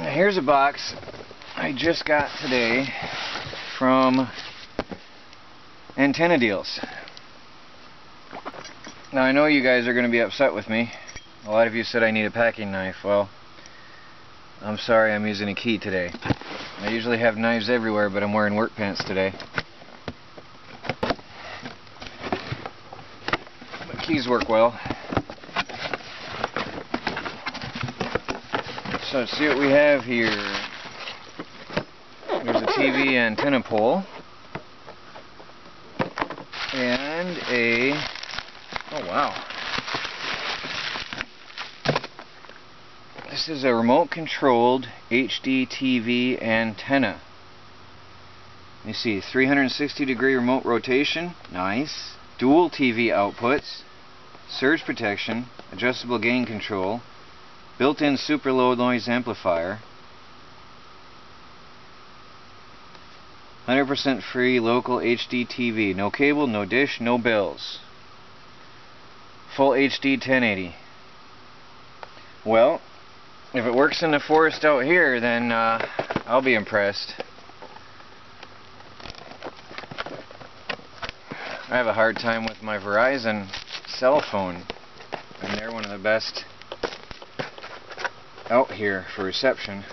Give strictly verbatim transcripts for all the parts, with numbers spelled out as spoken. Now here's a box I just got today from Antenna Deals. Now I know you guys are going to be upset with me. A lot of you said I need a packing knife. Well, I'm sorry, I'm using a key today. I usually have knives everywhere, but I'm wearing work pants today. But keys work well. So let's see what we have here. There's a T V antenna pole. And a... oh wow. This is a remote controlled H D T V antenna. Let me see, three hundred sixty degree remote rotation. Nice. Dual T V outputs. Surge protection. Adjustable gain control. Built-in super low noise amplifier, one hundred percent free local H D T V, no cable, no dish, no bills, full H D ten eighty. Well, if it works in the forest out here, then uh, I'll be impressed. I have a hard time with my Verizon cell phone, and they're one of the best out here for reception.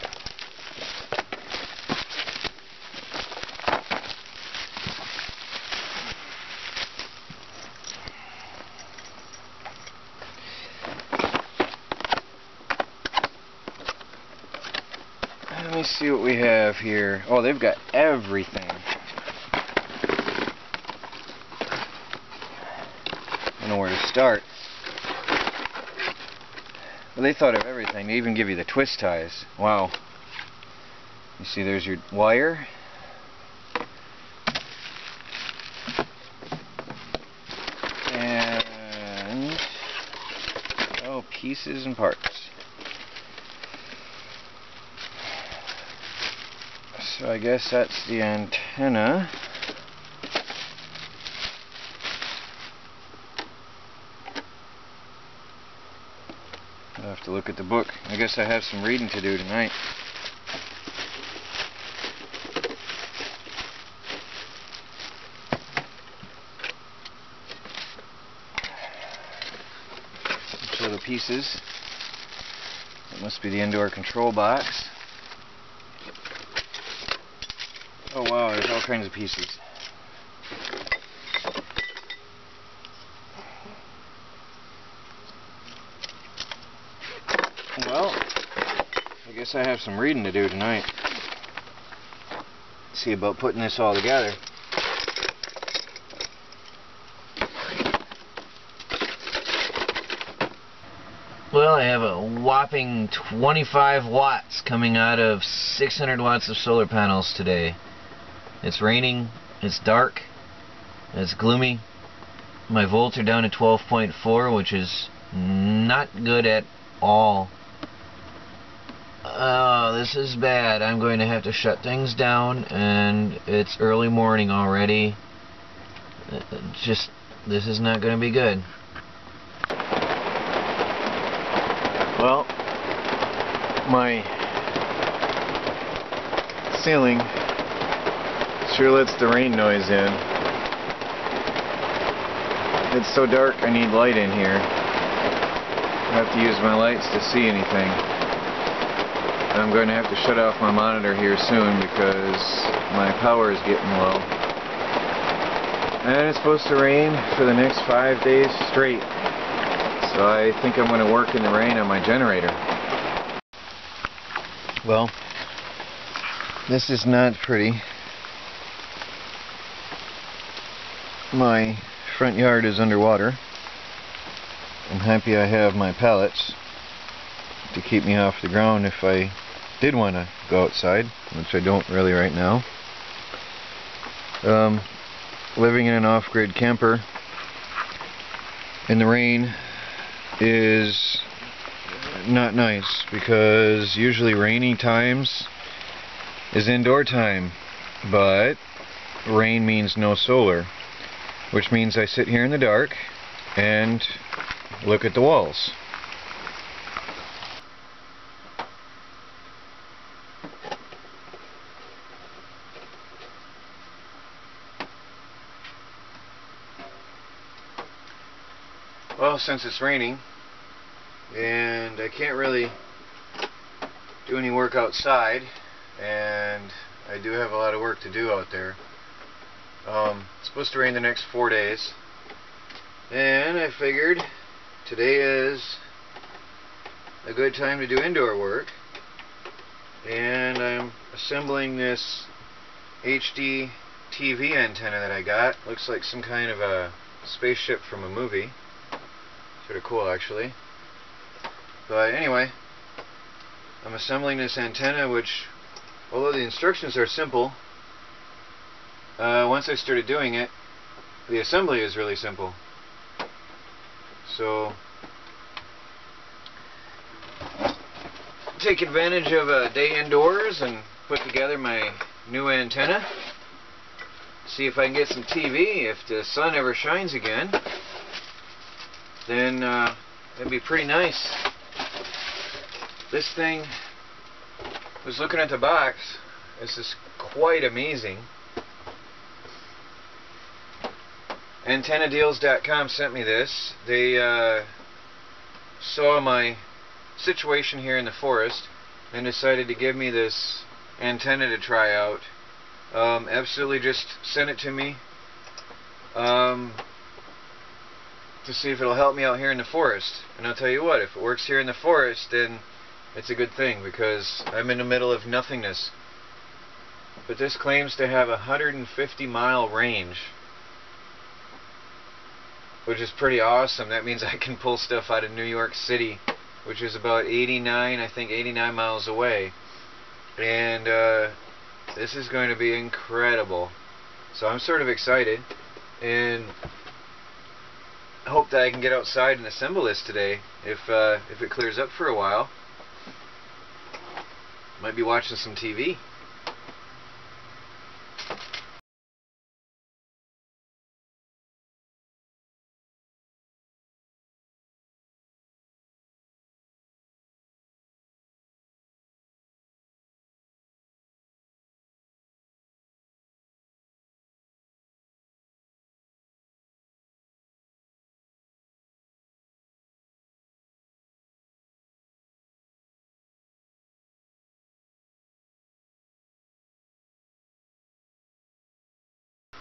Let me see what we have here. Oh, they've got everything. I don't know where to start. Well, they thought of everything. They even give you the twist ties. Wow. You see, there's your wire. And... oh, pieces and parts. So I guess that's the antenna. I'll have to look at the book. I guess I have some reading to do tonight. These little pieces. That must be the indoor control box. Oh wow, there's all kinds of pieces. Well, I guess I have some reading to do tonight. See about putting this all together. Well, I have a whopping twenty-five watts coming out of six hundred watts of solar panels today. It's raining, it's dark, it's gloomy. My volts are down to twelve point four, which is not good at all. Oh, this is bad. I'm going to have to shut things down, and it's early morning already. Just, this is not going to be good. Well, my ceiling sure lets the rain noise in. It's so dark I need light in here. I have to use my lights to see anything. I'm going to have to shut off my monitor here soon because my power is getting low. And it's supposed to rain for the next five days straight. So I think I'm going to work in the rain on my generator. Well, this is not pretty. My front yard is underwater. I'm happy I have my pallets to keep me off the ground if I did want to go outside, which I don't really right now. Um, living in an off-grid camper in the rain is not nice because usually rainy times is indoor time, but rain means no solar, which means I sit here in the dark and look at the walls. now since it's raining and I can't really do any work outside, and I do have a lot of work to do out there. Um, it's supposed to rain the next four days, and I figured today is a good time to do indoor work, and I'm assembling this H D T V antenna that I got. Looks like some kind of a spaceship from a movie. Sort of cool, actually. But anyway, I'm assembling this antenna, which, although the instructions are simple, uh, once I started doing it, the assembly is really simple. So, take advantage of a day indoors and put together my new antenna. See if I can get some T V. If the sun ever shines again, then uh, that'd be pretty nice. This thing, I was looking at the box. This is quite amazing. Antenna Deals dot com sent me this. They uh, saw my situation here in the forest and decided to give me this antenna to try out. Um, absolutely just send it to me um, to see if it'll help me out here in the forest. And I'll tell you what, if it works here in the forest, then it's a good thing, because I'm in the middle of nothingness. But this claims to have a one hundred fifty mile range, which is pretty awesome. That means I can pull stuff out of New York City, which is about eighty-nine, I think eighty-nine miles away. And uh, this is going to be incredible. So I'm sort of excited, and I hope that I can get outside and assemble this today if, uh, if it clears up for a while. Might be watching some T V.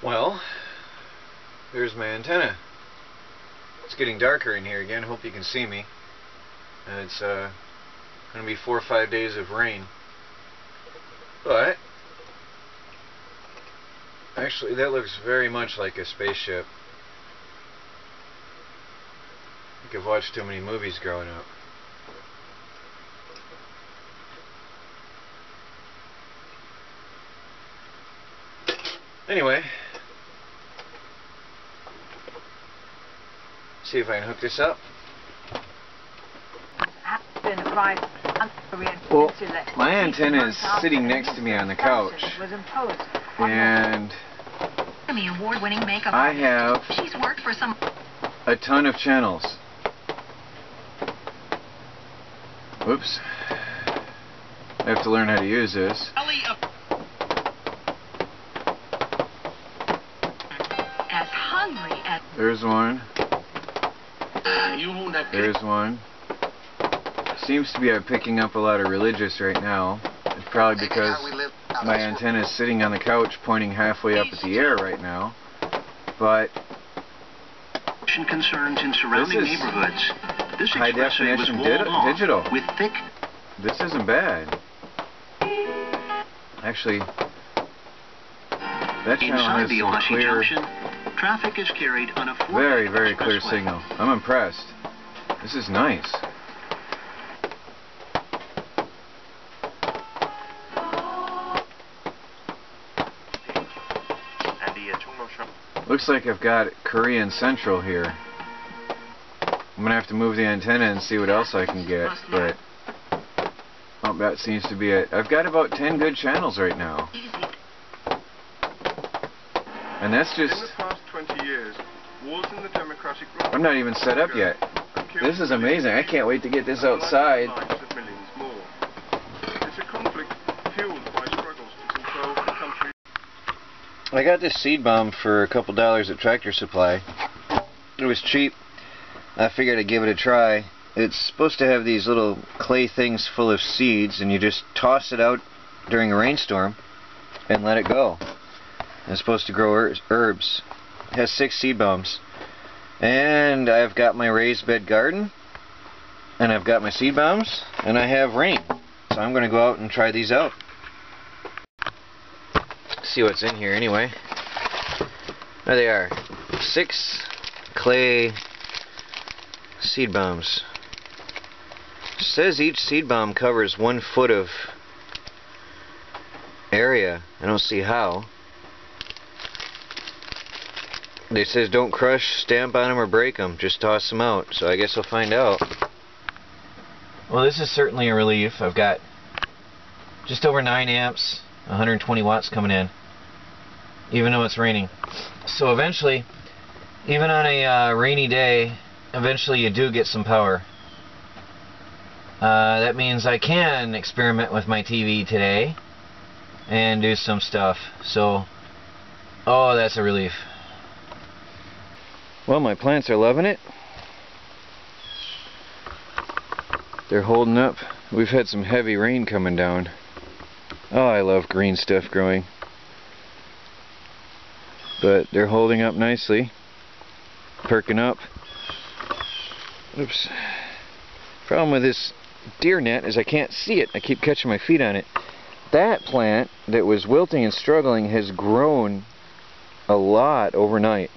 Well, there's my antenna. It's getting darker in here again. Hope you can see me. And it's uh, going to be four or five days of rain. But actually, that looks very much like a spaceship. I think I've watched too many movies growing up. Anyway, see if I can hook this up. Well, my antenna is sitting next to me on the couch, and I have a ton of channels. Whoops. I have to learn how to use this. There's one. There's one. Seems to be I'm picking up a lot of religious right now. It's probably because my antenna is sitting on the couch pointing halfway up at the air right now. But concerns in surrounding neighborhoods. This is high definition digital. With thick. This isn't bad. Actually, that channel has some clear. Traffic is carried on a very, very clear signal. I'm impressed. This is nice. Looks like I've got Korean Central here. I'm gonna have to move the antenna and see what else I can get, but oh, that seems to be it. I've got about ten good channels right now. And that's just... I'm not even set up yet. This is amazing. I can't wait to get this outside. I got this seed bomb for a couple dollars at Tractor Supply. It was cheap. I figured I'd give it a try. It's supposed to have these little clay things full of seeds, and you just toss it out during a rainstorm and let it go. It's supposed to grow herbs. It has six seed bombs. And I've got my raised bed garden, and I've got my seed bombs, and I have rain. So I'm going to go out and try these out. See what's in here anyway. There they are. Six clay seed bombs. It says each seed bomb covers one foot of area. I don't see how. They says don't crush, stamp on them, or break them. Just toss them out. So I guess we'll find out. Well, this is certainly a relief. I've got just over nine amps, one hundred twenty watts coming in, even though it's raining. So eventually, even on a uh, rainy day, eventually you do get some power. Uh, that means I can experiment with my T V today and do some stuff. So, oh, that's a relief. Well, my plants are loving it. They're holding up. We've had some heavy rain coming down. Oh, I love green stuff growing. But they're holding up nicely. Perking up. Oops. Problem with this deer net is I can't see it. I keep catching my feet on it. That plant that was wilting and struggling has grown a lot overnight.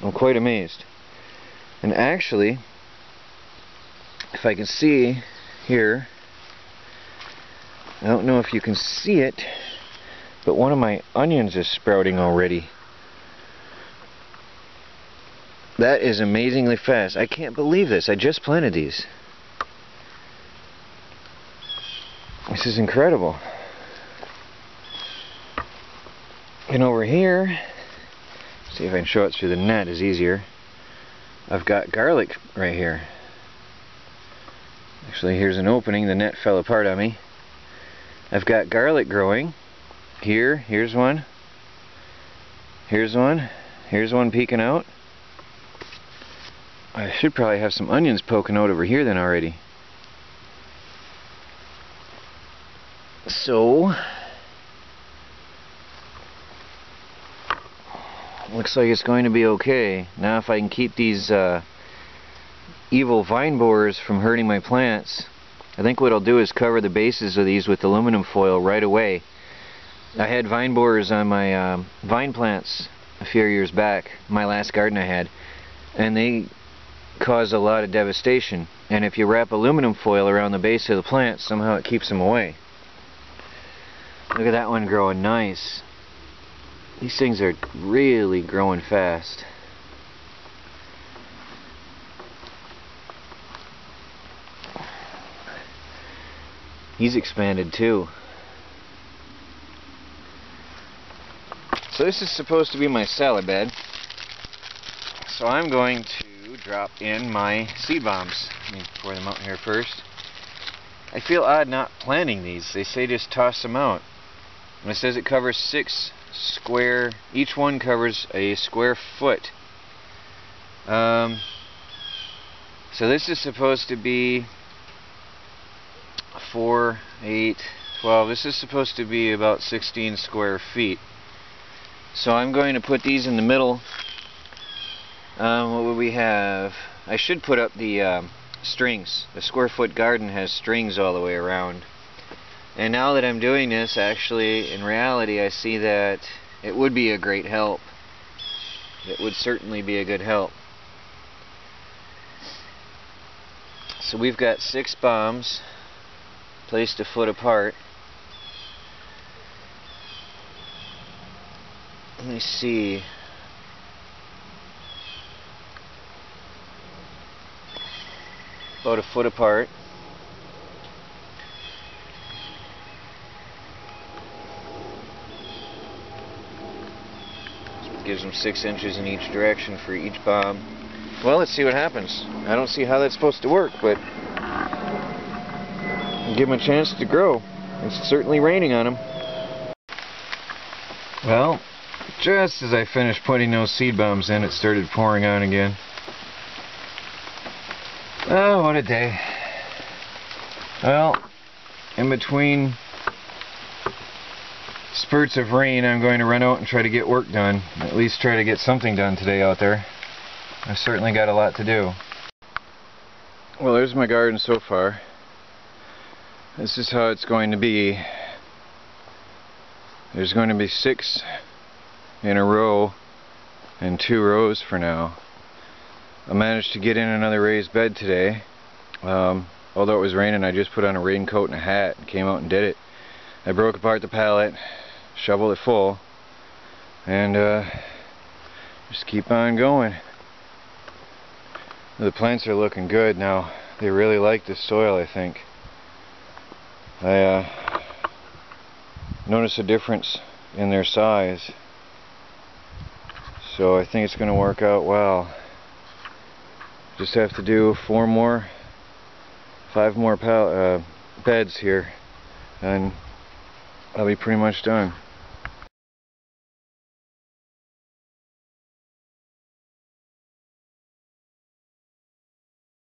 I'm quite amazed. And actually, if I can see here, I don't know if you can see it, but one of my onions is sprouting already. That is amazingly fast. I can't believe this. I just planted these. This is incredible. And over here, see if I can show it through the net, is easier. I've got garlic right here. Actually, here's an opening. The net fell apart on me. I've got garlic growing. Here, here's one. Here's one. Here's one peeking out. I should probably have some onions poking out over here then already. So, looks like it's going to be okay. Now if I can keep these uh, evil vine borers from hurting my plants, I think what I'll do is cover the bases of these with aluminum foil right away. I had vine borers on my um, vine plants a few years back, my last garden I had, and they cause a lot of devastation. And if you wrap aluminum foil around the base of the plant, somehow it keeps them away. Look at that one growing nice. These things are really growing fast. He's expanded too. So this is supposed to be my salad bed. So I'm going to drop in my seed bombs. Let me pour them out here first. I feel odd not planting these. They say just toss them out. And it says it covers six square, each one covers a square foot. Um, so this is supposed to be four, eight, twelve. This is supposed to be about sixteen square feet. So I'm going to put these in the middle. Um, what would we have? I should put up the um, strings. The square foot garden has strings all the way around. And now that I'm doing this, actually, in reality, I see that it would be a great help. It would certainly be a good help. So we've got six bombs placed a foot apart. Let me see. About a foot apart. So it gives them six inches in each direction for each bomb. Well, let's see what happens. I don't see how that's supposed to work, but give them a chance to grow. It's certainly raining on them. Well, just as I finished putting those seed bombs in, it started pouring on again. Oh, what a day. Well, in between spurts of rain, I'm going to run out and try to get work done. At least try to get something done today out there. I've certainly got a lot to do. Well, there's my garden so far. This is how it's going to be. There's going to be six in a row and two rows for now. I managed to get in another raised bed today. Um, although it was raining, I just put on a raincoat and a hat and came out and did it. I broke apart the pallet, shoveled it full, and uh, just keep on going. The plants are looking good now. They really like this soil, I think. I uh, notice a difference in their size, so I think it's going to work out well. Just have to do four more, five more pal uh, beds here, and I'll be pretty much done.